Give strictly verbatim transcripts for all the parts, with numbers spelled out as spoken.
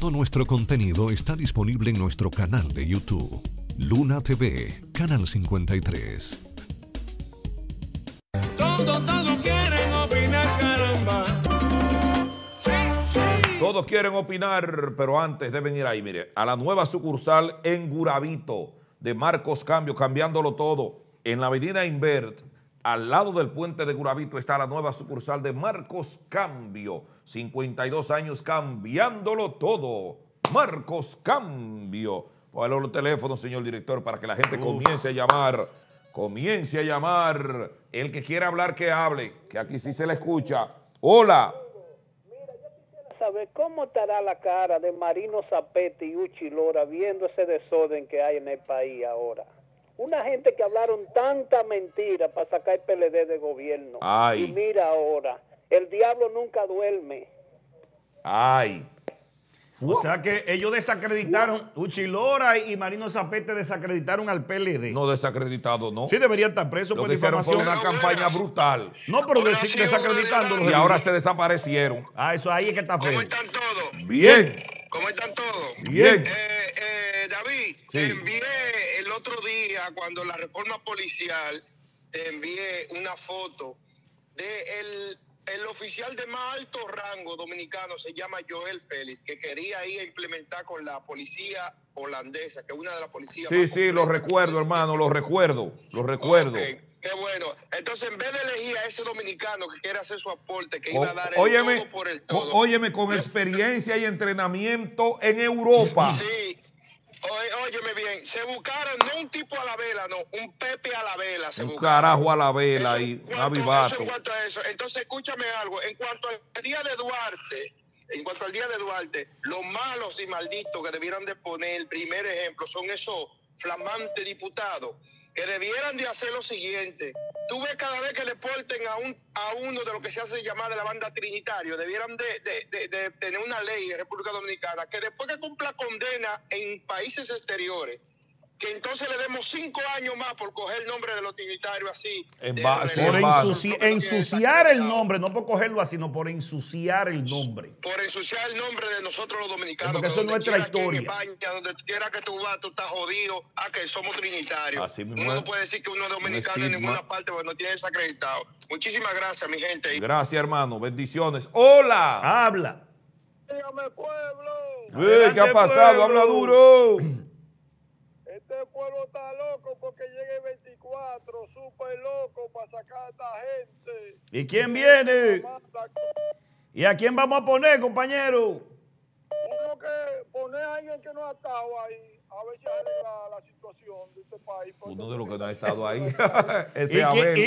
Todo nuestro contenido está disponible en nuestro canal de YouTube, Luna T V, Canal cincuenta y tres. Todos, todos quieren opinar, caramba. Sí, sí. Todos quieren opinar, pero antes deben ir ahí, mire, a la nueva sucursal en Gurabito de Marcos Cambio, cambiándolo todo. En la avenida Invert, al lado del puente de Gurabito, está la nueva sucursal de Marcos Cambio. cincuenta y dos años cambiándolo todo. Marcos Cambio. Póngale los teléfonos, señor director, para que la gente Uf. comience a llamar. Comience a llamar. El que quiera hablar, que hable, que aquí sí se le escucha. Hola. Mira, yo quisiera saber cómo estará la cara de Marino Zapete y Uchi Lora viendo ese desorden que hay en el país ahora. Una gente que hablaron tanta mentira para sacar el P L D de gobierno. Ay. Y mira ahora, el diablo nunca duerme. Ay. O sea que ellos desacreditaron, Uchi Lora y Marino Zapete desacreditaron al P L D. No, desacreditado no. Sí, deberían estar presos por difamación. Una campaña brutal. No, pero desacreditándolos. Y ahora se desaparecieron. Ah, eso ahí es que está feo. ¿Cómo están todos? Bien. ¿Cómo están todos? Bien. Eh, eh, David, sí. te envié el otro día, cuando la reforma policial, te envié una foto de el... El oficial de más alto rango dominicano se llama Joel Félix, que quería ir a implementar con la policía holandesa, que es una de las policías Sí, más sí, completas. Lo recuerdo, hermano, lo recuerdo, lo recuerdo. Okay, qué bueno. Entonces, en vez de elegir a ese dominicano que quiere hacer su aporte, que o, iba a dar el óyeme, todo por el todo. O, óyeme, con experiencia y entrenamiento en Europa. Sí. O, óyeme bien, se buscaron no un tipo a la vela, no, un Pepe a la vela. Se un buscaron. Carajo a la vela eso, y un avivato. En cuanto a eso, entonces escúchame algo, en cuanto al día de Duarte, en cuanto al día de Duarte, los malos y malditos que debieran de poner el primer ejemplo son esos flamantes diputados que debieran de hacer lo siguiente. Tú ves cada vez que le porten a, un, a uno de lo que se hace llamar de la banda trinitaria, debieran de, de, de, de tener una ley en República Dominicana que después que cumpla condena en países exteriores, que entonces le demos cinco años más por coger el nombre de los trinitarios así. En de, base, por ensuci ensuciar el nombre, no por cogerlo así, sino por ensuciar el nombre. Por ensuciar el nombre de nosotros los dominicanos. Porque eso es nuestra historia. En España, donde quiera que tú vas, tú estás jodido a que somos trinitarios. Así mismo. Uno no puede decir que uno es dominicano en ninguna parte porque no tiene desacreditado. Muchísimas gracias, mi gente. Gracias, hermano. Bendiciones. ¡Hola! ¡Habla! ¡Dígame, pueblo! Uy, ¿qué ha pasado? Pueblo. ¡Habla duro! Este pueblo está loco porque llegue veinticuatro, súper loco para sacar a esta gente. ¿Y quién viene? ¿Y a quién vamos a poner, compañero? Uno que poner a alguien que no ha estado ahí, a ver si arregla la situación de este país. Uno de los que no ha estado ahí. Ese Abel.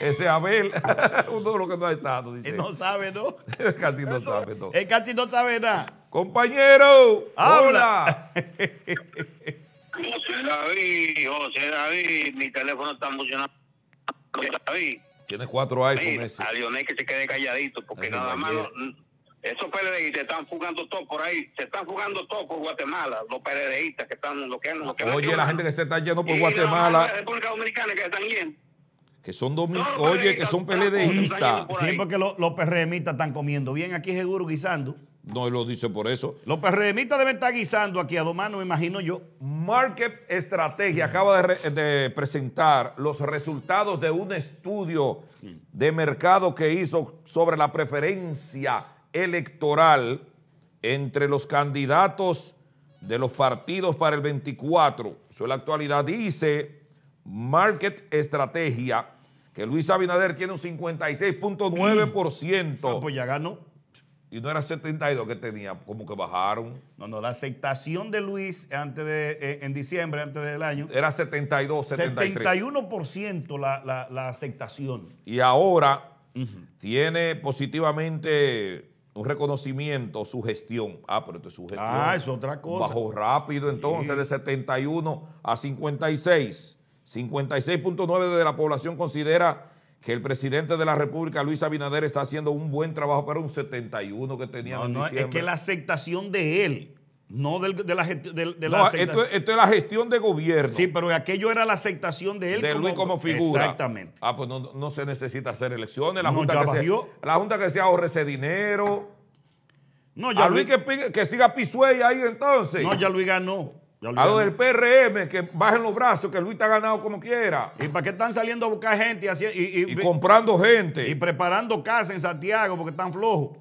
Ese Abel. Uno de los que no ha estado, dice. Él no sabe, ¿no? Casi no Eso, sabe, ¿no? Él casi no sabe nada. Compañero, habla. José David, José David, mi teléfono está emocionado. José David. Tiene cuatro iPhones. A Lionel que se quede calladito, porque ese nada más los, esos PLDistas están jugando todo por ahí, se están jugando todo por Guatemala, los PLDistas que están bloqueando. Los que oye, la gente que se está yendo por y Guatemala. La República Dominicana que están yendo. Que son dominicanos, oye, que son PLDistas. Siempre sí, que los, los PRMistas están comiendo bien aquí seguro guisando. No lo dice por eso. Los PRMistas deben estar guisando aquí a dos manos, me imagino yo. Market Estrategia acaba de, de presentar los resultados de un estudio de mercado que hizo sobre la preferencia electoral entre los candidatos de los partidos para el veinticuatro. Eso en la actualidad dice Market Estrategia que Luis Abinader tiene un cincuenta y seis punto nueve por ciento. Ah, pues ya ganó. Y no era setenta y dos que tenía, como que bajaron. No, no, la aceptación de Luis antes de, eh, en diciembre, antes del año. Era setenta y dos, setenta y tres. setenta y uno por ciento la, la, la aceptación. Y ahora uh-huh. tiene positivamente un reconocimiento, su gestión. Ah, pero esto es su gestión. Ah, es otra cosa. Bajó rápido entonces sí. de setenta y uno a cincuenta y seis. cincuenta y seis punto nueve de la población considera que el presidente de la República, Luis Abinader, está haciendo un buen trabajo para un setenta y uno que tenían no, no, en diciembre. Es que la aceptación de él, no del, de la, de, de la no, aceptación. Esto, esto es la gestión de gobierno. Sí, pero aquello era la aceptación de él. De como, Luis como figura. Exactamente. Ah, pues no, no se necesita hacer elecciones. La, no, junta, que se, la junta que se ahorre ese dinero. No, ya a Luis, Luis que, que siga Pisuey ahí entonces. No, ya Luis ganó. Ya Luis a lo ganó. Del P R M, que bajen los brazos, que Luis está ganado como quiera. ¿Y para qué están saliendo a buscar gente? Y, y, y, y comprando gente. Y preparando casa en Santiago porque están flojos.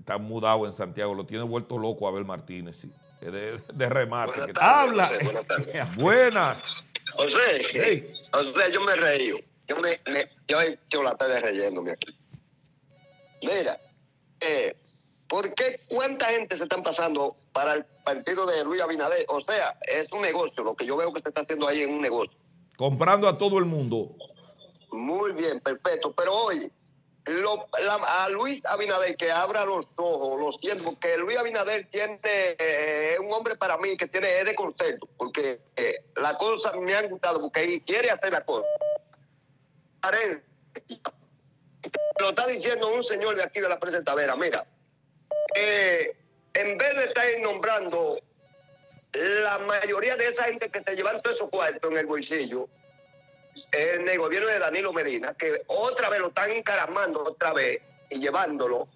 Están mudados en Santiago, lo tiene vuelto loco Abel Martínez, sí. De, de remate. Buenas tardes, habla. José, buenas tardes. Buenas. José, hey. José, yo me he reído. Yo me, me yo he hecho la tarde reyéndome aquí. Mira, eh, ¿por qué cuánta gente se están pasando para el partido de Luis Abinader? O sea, es un negocio, lo que yo veo que se está haciendo ahí es un negocio. Comprando a todo el mundo. Muy bien, perfecto. Pero hoy, lo, la, a Luis Abinader que abra los ojos, lo siento, porque Luis Abinader tiene eh, un hombre para mí que tiene es de concepto, porque eh, la cosa me ha gustado, porque quiere hacer la cosa. Lo está diciendo un señor de aquí de la Presentavera. Mira, eh, en vez de estar nombrando la mayoría de esa gente que se llevan todos esos cuartos en el bolsillo, en el gobierno de Danilo Medina, que otra vez lo están encaramando otra vez y llevándolo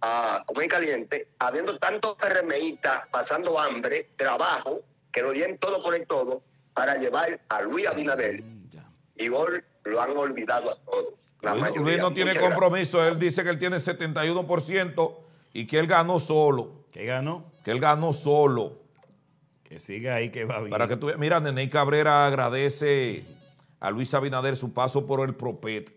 a comer caliente, habiendo tantos PRMistas pasando hambre, trabajo, que lo lleven todo por el todo, para llevar a Luis Abinader. Y hoy lo han olvidado a todos. La Luis, mayoría, Luis no tiene compromiso, gracias. Él dice que él tiene setenta y uno por ciento y que él ganó solo. ¿Qué ganó? Que él ganó solo. Que siga ahí, que va bien. Para que tú, mira, Nene Cabrera agradece a Luis Abinader su paso por el Propet.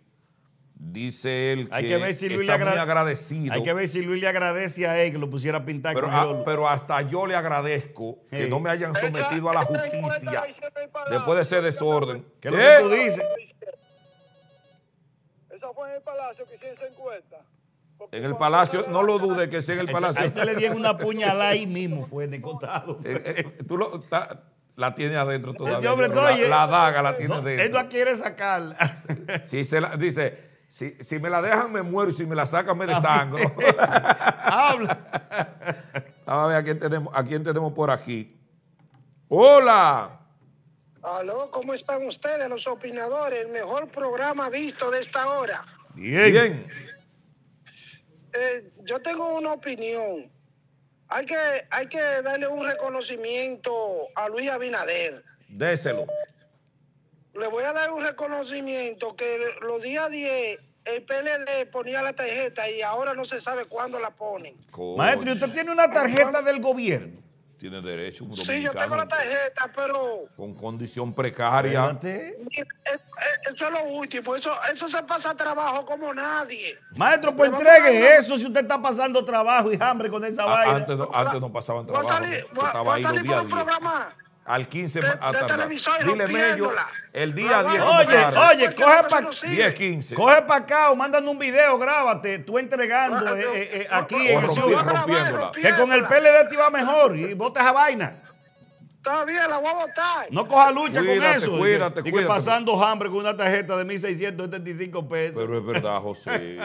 Dice él que, hay que ver si Luis está le muy agradecido. Hay que ver si Luis le agradece a él que lo pusiera a pintar. Pero, con a, pero hasta yo le agradezco sí. que no me hayan sometido a la justicia después de ese desorden. ¿Qué es lo que tú dices? Eso fue en el Palacio que hicieron cincuenta. En el Palacio, no lo dudes que sea en el Palacio. A ese le dieron una puñalada ahí mismo, fue de costado. Eh, eh, tú lo, ta, la tienes adentro todavía. Sí, hombre, no, la, oye, la daga la tienes no, adentro. Él no quiere sacarla. Sí, se la, dice, si, si me la dejan me muero y si me la sacan me desangro. Habla. Vamos a ver a quién tenemos, a quién tenemos por aquí. Hola. Aló, ¿cómo están ustedes, los opinadores? El mejor programa visto de esta hora. Bien. Bien. Eh, yo tengo una opinión. Hay que, hay que darle un reconocimiento a Luis Abinader. Déselo. Le voy a dar un reconocimiento que los días diez el P L D ponía la tarjeta y ahora no se sabe cuándo la ponen. Coño. Maestro, ¿y usted tiene una tarjeta del gobierno? Tiene derecho. Un sí, yo tengo la tarjeta, pero... con condición precaria. Espérate. Eso es lo último. Eso, eso se pasa a trabajo como nadie. Maestro, pues entregue eso si usted está pasando trabajo y hambre con esa a, vaina. Antes no, antes no pasaban trabajo. Voy a salir, voy, voy a salir por un programa al quince de, a de televisor y dile medio, el día diez. Oye, oye, coge para diez, quince. Coge para acá o mandan un video, grábate, tú entregando no, eh, eh, no, aquí en el que con el P L D te iba mejor y botas esa vaina. Está bien, la voy a botar. No coja lucha cuídate, con eso. Cuídate, y que, cuídate. Y que pasando hambre con una tarjeta de mil seiscientos setenta y cinco pesos. Pero es verdad, José.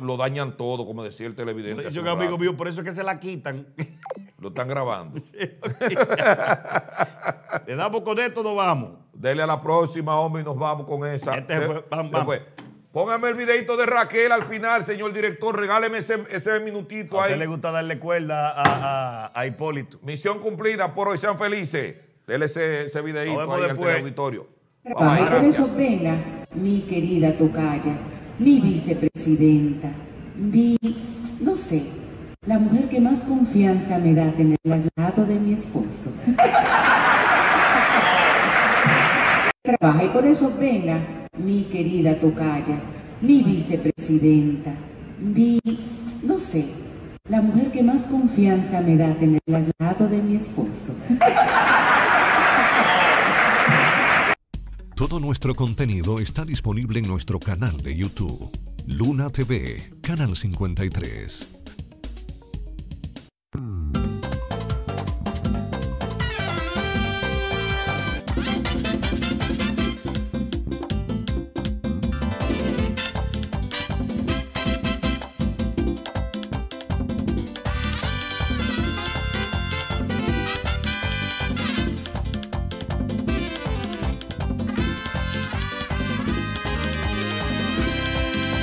Lo dañan todo, como decía el televidente. Yo, amigo mío, por eso es que se la quitan. Lo están grabando. Sí, okay. Le damos con esto, nos vamos. Dele a la próxima, hombre, y nos vamos con esa. Este se, fue, bam, bam. Fue. Póngame el videito de Raquel al final, señor director. Regáleme ese, ese minutito a ahí. A usted le gusta darle cuerda a, a, a Hipólito. Misión cumplida por hoy. Sean felices. Dele ese, ese videito ahí al teleauditorio. Vamos, gracias. Venga, mi querida tocaya, mi vicepresidenta, mi, no sé, la mujer que más confianza me da tener al lado de mi esposo. Trabaja y por eso venga, mi querida tocaya, mi vicepresidenta, mi, no sé, la mujer que más confianza me da tener al lado de mi esposo. Todo nuestro contenido está disponible en nuestro canal de YouTube, Luna T V, Canal cincuenta y tres.